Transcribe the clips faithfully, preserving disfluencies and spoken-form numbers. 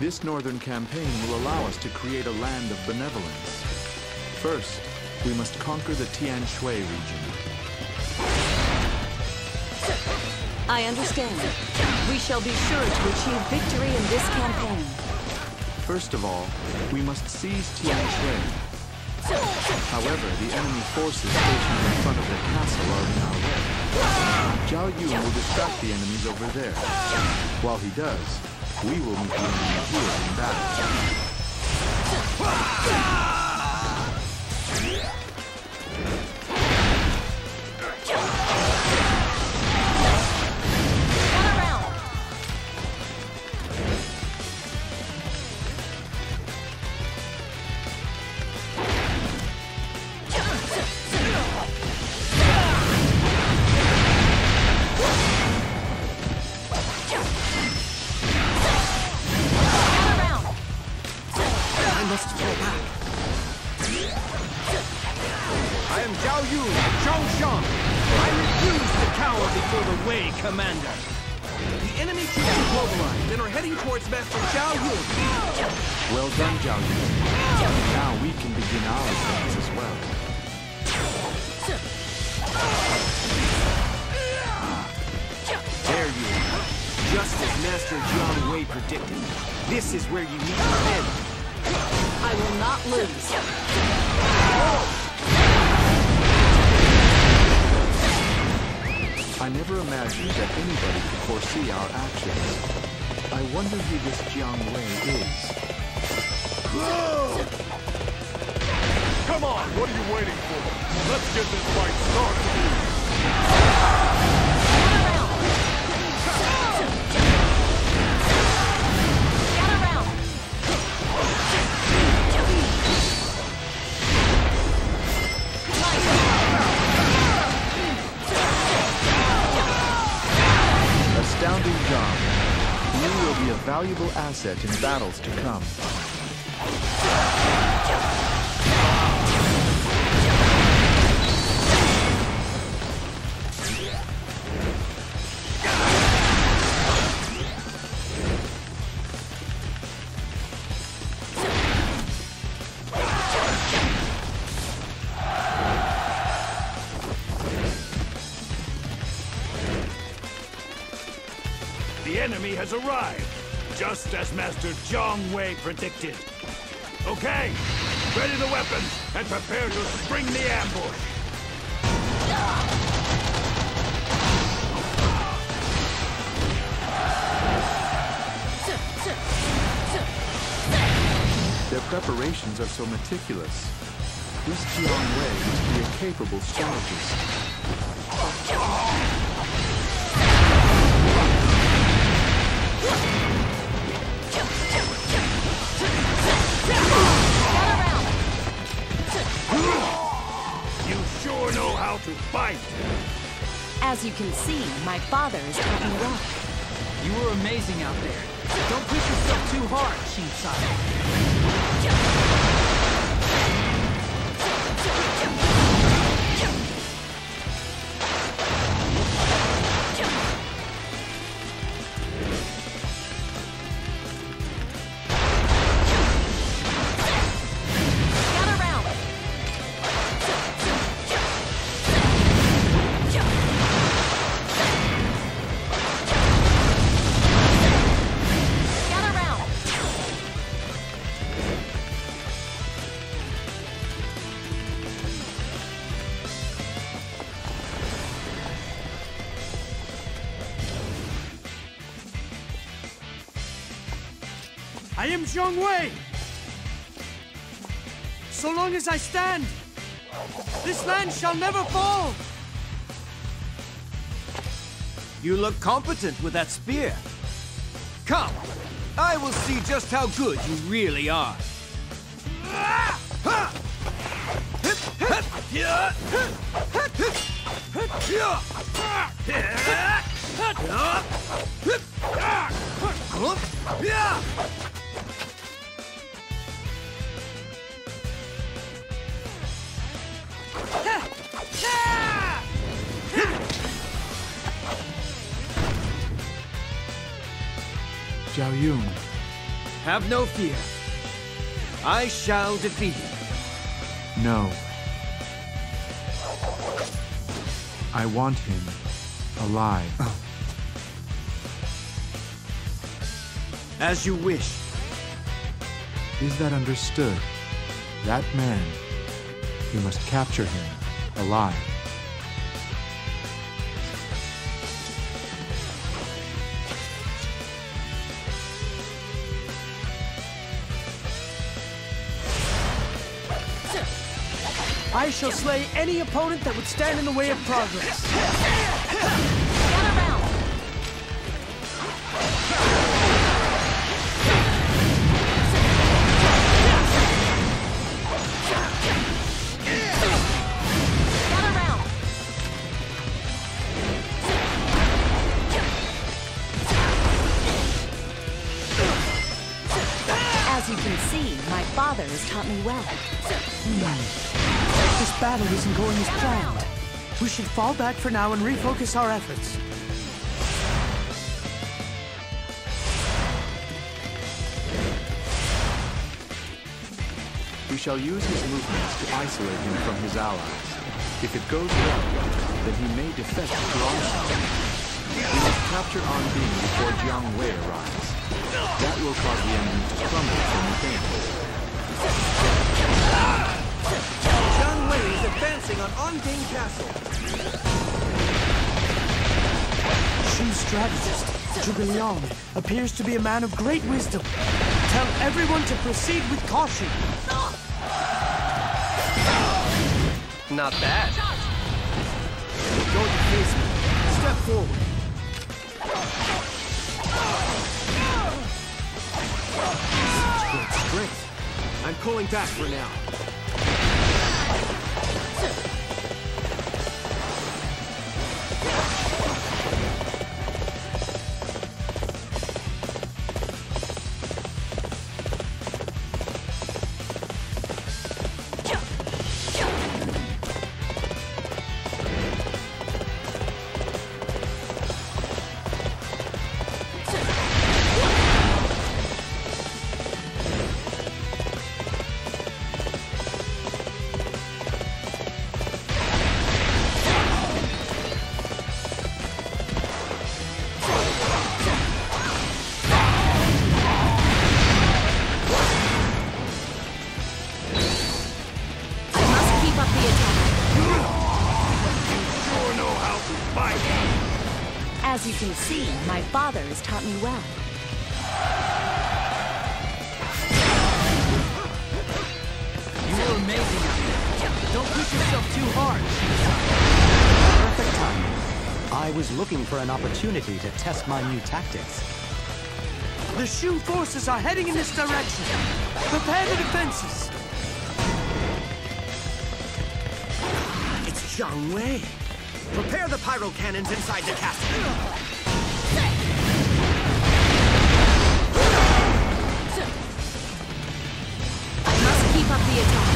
This northern campaign will allow us to create a land of benevolence. First, we must conquer the Tianshui region. I understand. We shall be sure to achieve victory in this campaign. First of all, we must seize Tianshui. However, the enemy forces stationed in front of the castle are in our way. Zhao Yun will distract the enemies over there. While he does, we will meet the enemy here in battle. Asset in battles to come. The enemy has arrived. Just as Master Jiang Wei predicted. Okay, ready the weapons and prepare to spring the ambush. Their preparations are so meticulous. This Jiang Wei must be a capable strategist. You sure know how to fight! As you can see, my father is talking rough. You were amazing out there. Don't push yourself too hard, Shin-Sai. Jiang Wei! So long as I stand, this land shall never fall! You look competent with that spear. Come, I will see just how good you really are. Zhao Yun, Have no fear. I shall defeat him. No. I want him alive. Oh. As you wish. Is that understood? That man, you must capture him alive. I shall slay any opponent that would stand in the way of progress. Gather round. Gather round. As you can see, my father has taught me well. Mm. This battle isn't going as planned. We should fall back for now and refocus our efforts. We shall use his movements to isolate him from his allies. If it goes well, then he may defect to An-Ding. We must capture An-Ding before Jiang Wei arrives. That will cause the enemy to crumble from within. Jiang Wei is advancing on An-Ding Castle. Shin's strategist, Zhuge Liang, appears to be a man of great wisdom. Tell everyone to proceed with caution. Not bad. Don't face me. Step forward. This is great. I'm pulling back for now. As you can see, my father has taught me well. You were amazing out there. Don't push yourself too hard. Perfect timing. I was looking for an opportunity to test my new tactics. The Shu forces are heading in this direction. Prepare the defenses. It's Jiang Wei. Prepare the pyro cannons inside the castle. I must keep up the attack.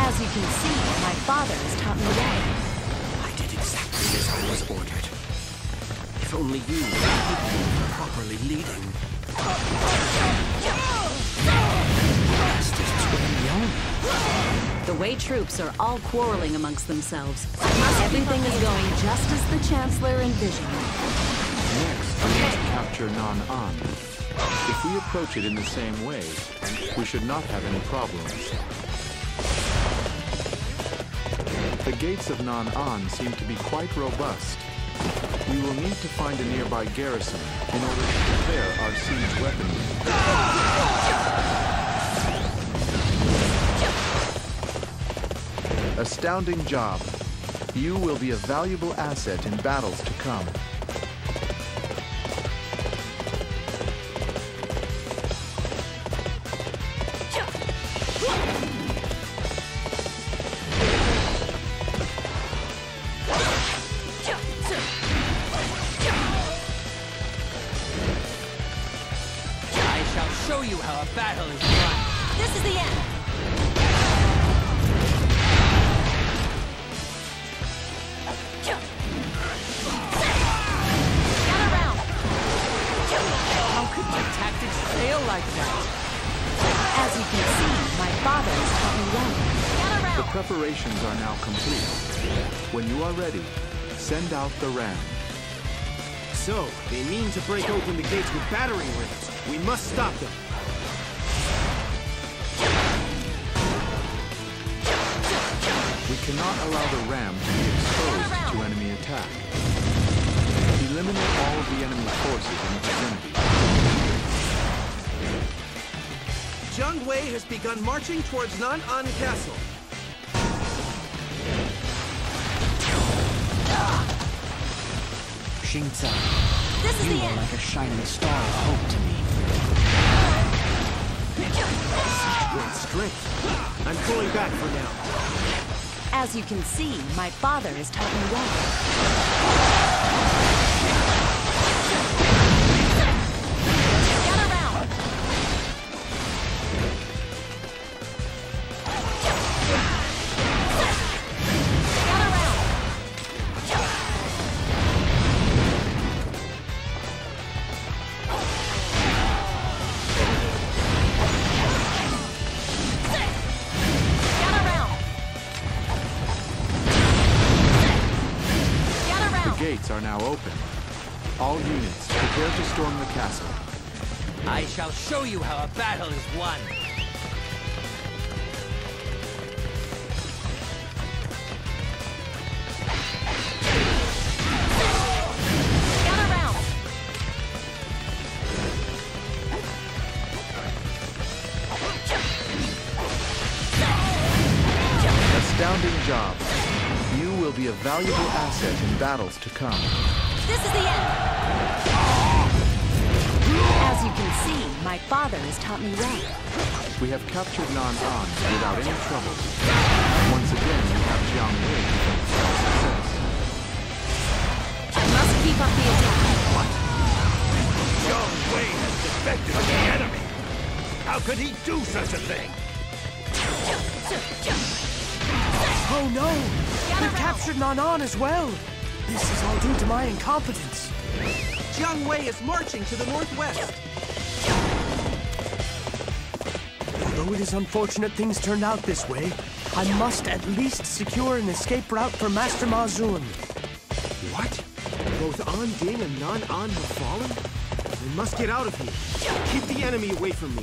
As you can see, my father has taught me well. I did exactly as I was ordered. If only you were properly leading. The Wei troops are all quarreling amongst themselves. Everything is going just as the Chancellor envisioned. Next, we must capture Nan-An. If we approach it in the same way, we should not have any problems. The gates of Nan-An seem to be quite robust. We will need to find a nearby garrison in order to prepare our siege weaponry. Astounding job. You will be a valuable asset in battles to come. I shall show you how a battle is won. This is the end. Tactics fail like that. As you can see, my father is coming round. The preparations are now complete. When you are ready, send out the ram. So, they mean to break open the gates with battering rams. We must stop them. We cannot allow the ram to be exposed to enemy attack. Eliminate all of the enemy forces in the vicinity. Jiang Wei has begun marching towards Nan-An Castle. Xing Zang, this is you the are end. Like a shining star of hope to me. Great strength. I'm pulling back for now. As you can see, my father is talking well. Get around. Gates are now open. All units, prepare to storm the castle. I shall show you how a battle is won. Get around. Astounding job. You will be a valuable asset in battles to come. This is the end! As you can see, my father has taught me right. We have captured Nan-An without any trouble. Once again, we have Jiang Wei with success. I must keep up the attack. What? Jiang Wei has defected to the enemy! How could he do such a thing? Oh no! They've captured Nan-An as well! This is all due to my incompetence. Jiang Wei is marching to the northwest. Although it is unfortunate things turned out this way, I must at least secure an escape route for Master Ma Zun. What? Both An-Ding and Nan-An have fallen? We must get out of here. Keep the enemy away from me.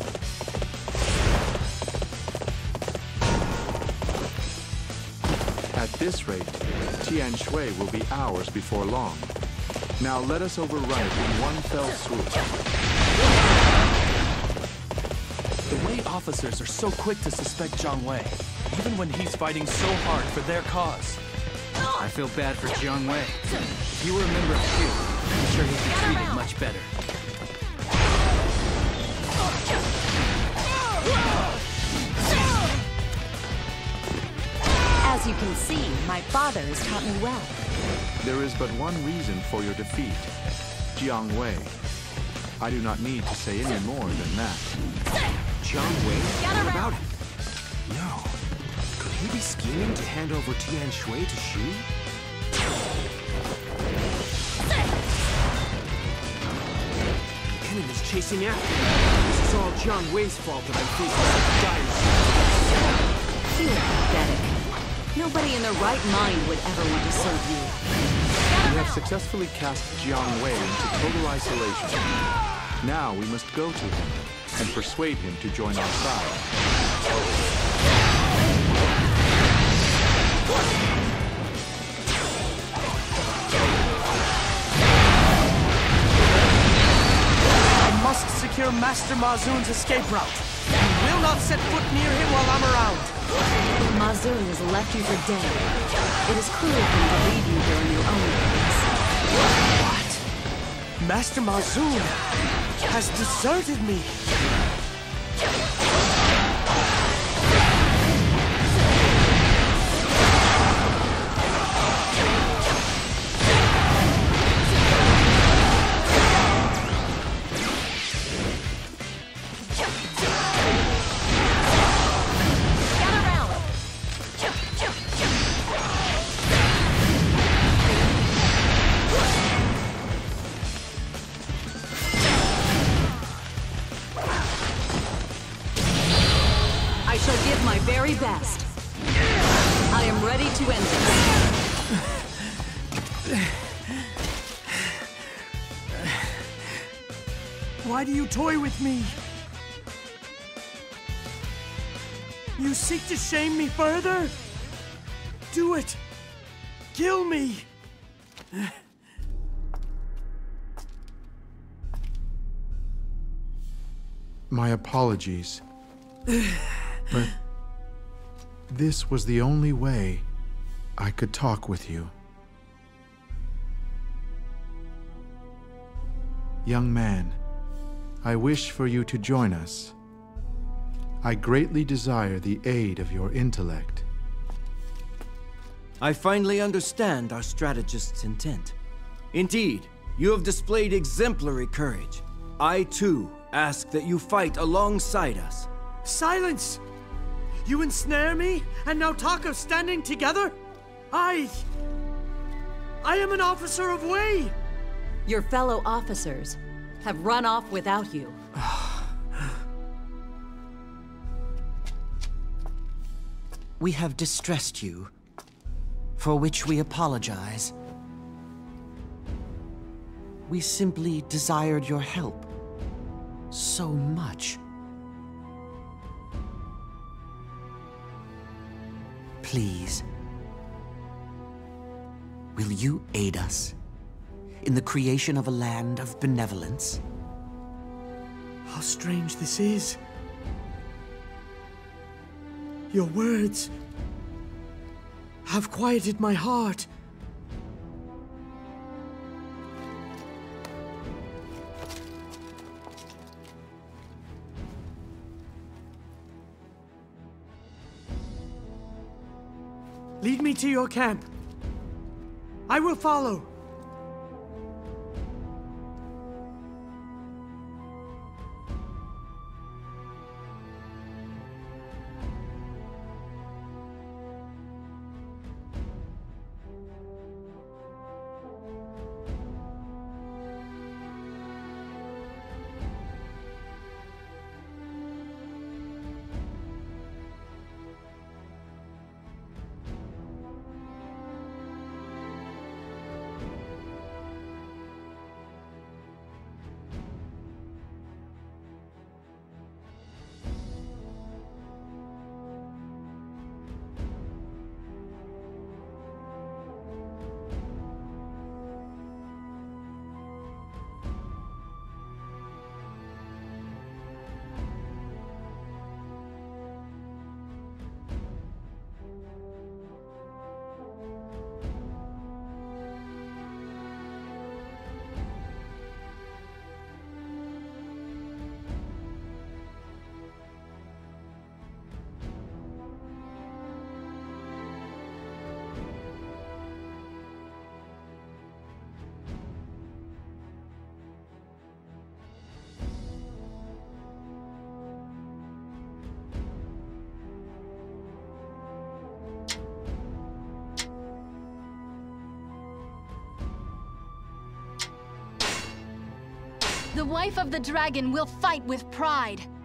At this rate, Tianshui will be ours before long. Now let us override in one fell swoop. The Wei officers are so quick to suspect Jiang Wei, even when he's fighting so hard for their cause. I feel bad for Jiang Wei. If he were a member of Q, I'm sure he'd be treated much better. As you can see, my father has taught me well. There is but one reason for your defeat, Jiang Wei. I do not need to say any more than that. Jiang Wei? What about him? No. Could he be scheming to hand over Tianshui to Xu? The enemy is chasing after me. This is all Jiang Wei's fault that I'm facing such dire circumstances. Pathetic. Nobody in their right mind would ever want to serve you. We have successfully cast Jiang Wei into total isolation. Now we must go to him and persuade him to join our side. I must secure Master Ma Zun's escape route. You will not set foot near him while I'm around. Ma Zun has left you for dead. It is cruel of him to leave you during your own days. What? Master Ma Zun has deserted me. Wow. fast. I am ready to end this. Why do you toy with me? You seek to shame me further? Do it! Kill me! My apologies, but this was the only way I could talk with you. Young man, I wish for you to join us. I greatly desire the aid of your intellect. I finally understand our strategist's intent. Indeed, you have displayed exemplary courage. I, too, ask that you fight alongside us. Silence! You ensnare me, and now talk of standing together? I... I am an officer of Wei! Your fellow officers have run off without you. We have distressed you, for which we apologize. We simply desired your help so much. Please, will you aid us in the creation of a land of benevolence? How strange this is. Your words have quieted my heart. Lead me to your camp. I will follow. The wife of the dragon will fight with pride.